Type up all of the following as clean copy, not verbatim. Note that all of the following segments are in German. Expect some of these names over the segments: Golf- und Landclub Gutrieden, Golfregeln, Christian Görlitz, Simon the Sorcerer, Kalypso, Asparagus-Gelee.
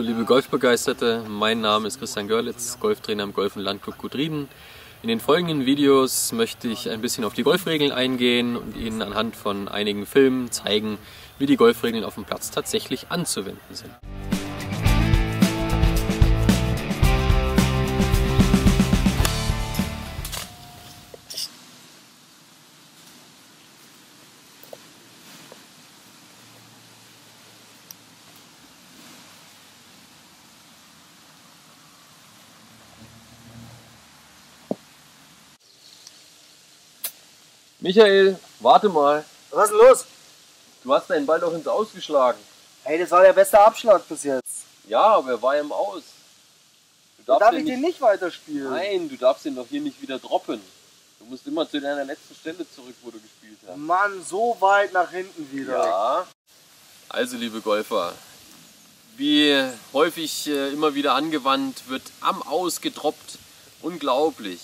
Hallo liebe Golfbegeisterte, mein Name ist Christian Görlitz, Golftrainer im Golf- und Landclub Gutrieden. In den folgenden Videos möchte ich ein bisschen auf die Golfregeln eingehen und Ihnen anhand von einigen Filmen zeigen, wie die Golfregeln auf dem Platz tatsächlich anzuwenden sind. Michael, warte mal. Was ist denn los? Du hast deinen Ball doch ins Aus geschlagen. Hey, das war der beste Abschlag bis jetzt. Ja, aber er war ja im Aus. Darf ich den nicht weiterspielen? Nein, du darfst den doch hier nicht wieder droppen. Du musst immer zu deiner letzten Stelle zurück, wo du gespielt hast. Mann, so weit nach hinten wieder. Ja. Also, liebe Golfer, wie häufig immer wieder angewandt, wird am Aus gedroppt. Unglaublich.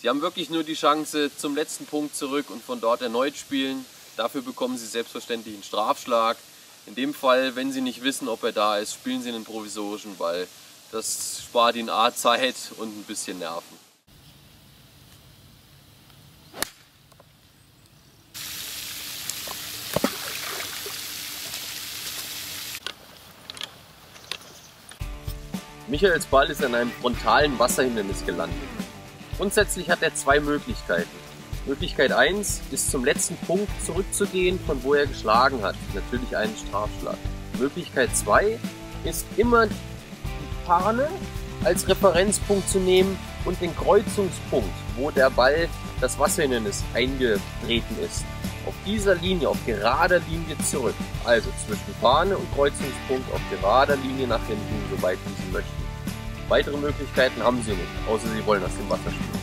Sie haben wirklich nur die Chance zum letzten Punkt zurück und von dort erneut spielen. Dafür bekommen Sie selbstverständlich einen Strafschlag. In dem Fall, wenn Sie nicht wissen, ob er da ist, spielen Sie einen provisorischen Ball. Das spart Ihnen A Zeit und ein bisschen Nerven. Michaels Ball ist an einem frontalen Wasserhindernis gelandet. Grundsätzlich hat er zwei Möglichkeiten. Möglichkeit 1 ist, zum letzten Punkt zurückzugehen, von wo er geschlagen hat. Natürlich einen Strafschlag. Möglichkeit 2 ist, immer die Fahne als Referenzpunkt zu nehmen und den Kreuzungspunkt, wo der Ball das Wasserhindernis eingetreten ist. Auf dieser Linie, auf gerader Linie zurück. Also zwischen Fahne und Kreuzungspunkt auf gerader Linie nach hinten, soweit wie Sie möchten. Weitere Möglichkeiten haben Sie nicht, außer Sie wollen aus dem Wasser spielen.